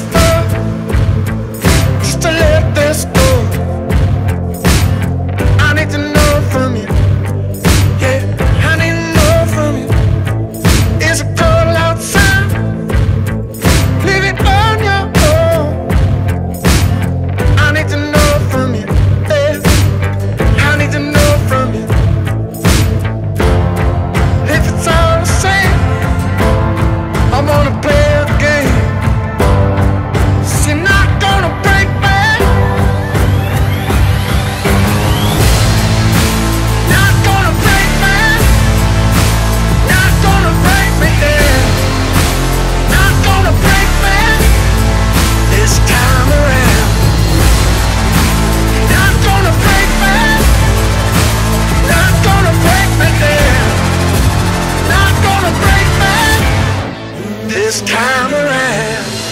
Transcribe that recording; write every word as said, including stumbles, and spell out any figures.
this go, just to let this go. I need to know from you, yeah, I need to know from you. Is it cold outside? Leave it on your own. I need to know from you, yeah, I need to know from you. If it's all the same, I'm gonna play. This time around.